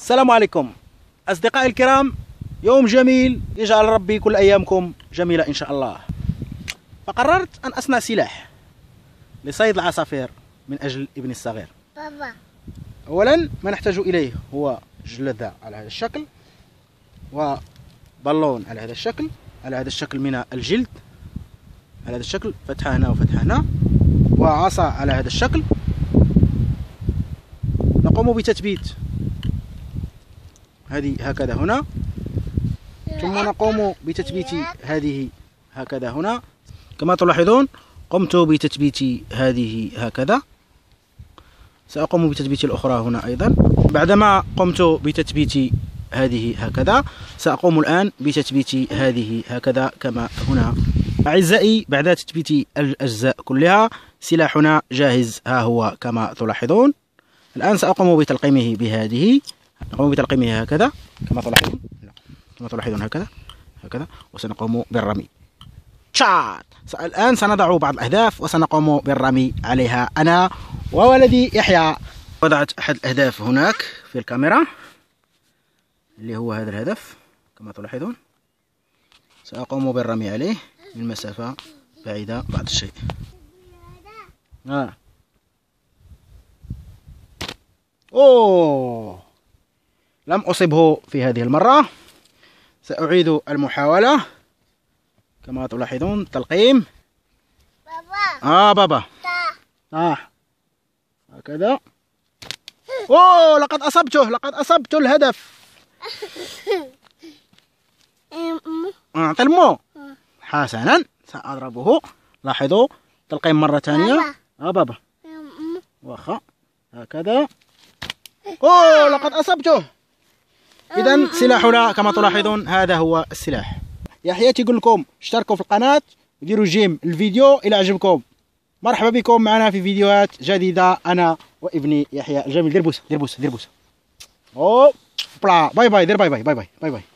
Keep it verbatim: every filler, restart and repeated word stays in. السلام عليكم أصدقائي الكرام، يوم جميل يجعل ربي كل أيامكم جميلة إن شاء الله. فقررت أن أصنع سلاح لصيد العصافير من أجل ابني الصغير بابا. أولا ما نحتاج إليه هو جلدة على هذا الشكل، وبالون على هذا الشكل، على هذا الشكل من الجلد، على هذا الشكل، فتحة هنا وفتحة هنا، وعصا على هذا الشكل. نقوم بتثبيت هذه هكذا هنا، ثم نقوم بتثبيت هذه هكذا هنا. كما تلاحظون قمت بتثبيت هذه هكذا، سأقوم بتثبيت الأخرى هنا أيضا. بعدما قمت بتثبيت هذه هكذا، سأقوم الآن بتثبيت هذه هكذا كما هنا. أعزائي، بعد تثبيت الأجزاء كلها سلاحنا جاهز، ها هو كما تلاحظون. الآن سأقوم بتلقيمه بهذه، نقوم بتلقيمه هكذا كما تلاحظون، كما تلاحظون هكذا هكذا، وسنقوم بالرمي. تشات. الآن سنضع بعض الأهداف وسنقوم بالرمي عليها أنا وولدي يحيى. وضعت أحد الأهداف هناك في الكاميرا اللي هو هذا الهدف كما تلاحظون، سأقوم بالرمي عليه من مسافة بعيدة بعض الشيء. آه. أوه، لم أصبه في هذه المرة. سأعيد المحاولة كما تلاحظون، تلقيم بابا. آه بابا آه هكذا. أوه، لقد أصبته، لقد أصبت الهدف. أعطي المو. حسنا، سأضربه. لاحظوا تلقيم مرة ثانية. آه بابا واخا هكذا. أوه، لقد أصبته. إذا سلاحنا كما تلاحظون هذا هو السلاح. يحيى تيقول لكم اشتركوا في القناة وديروا جيم الفيديو إلى عجبكم. مرحبا بكم معنا في فيديوهات جديدة أنا وابني يحيى الجميل. دير بوسة دير بوسة دير بوسة. أوه بلا. باي باي. دير باي باي باي باي باي باي.